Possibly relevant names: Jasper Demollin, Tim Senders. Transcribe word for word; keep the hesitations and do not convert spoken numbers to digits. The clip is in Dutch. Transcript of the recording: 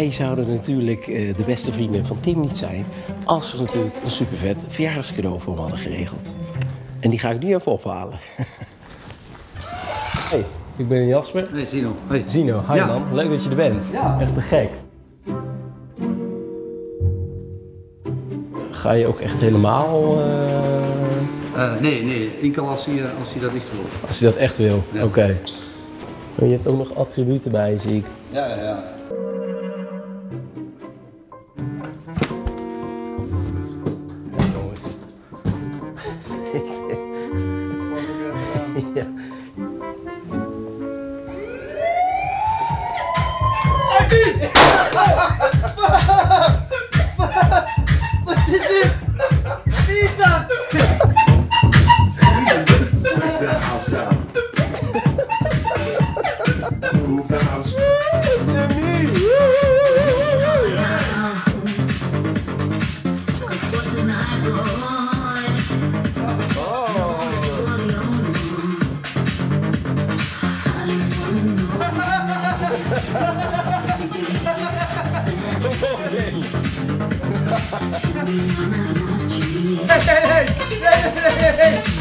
wij zouden natuurlijk uh, de beste vrienden van Tim niet zijn als we natuurlijk een supervet verjaardagscadeau voor hem hadden geregeld. En die ga ik nu even ophalen. Hey, ik ben Jasper. Hey, Zino. Hey. Zino, hi ja. Man. Leuk dat je er bent. Ja. Echt te gek. Ga je ook echt helemaal... Uh... Uh, nee, nee. Enkel als hij, als hij dat echt wil. Als hij dat echt wil, ja. Oké. Okay. Je hebt ook nog attributen bij, zie ik. Ja, ja, ja. Ja. Wat is dit? Wie is dat? Hey, hey, hey, hey, hey, hey, hey.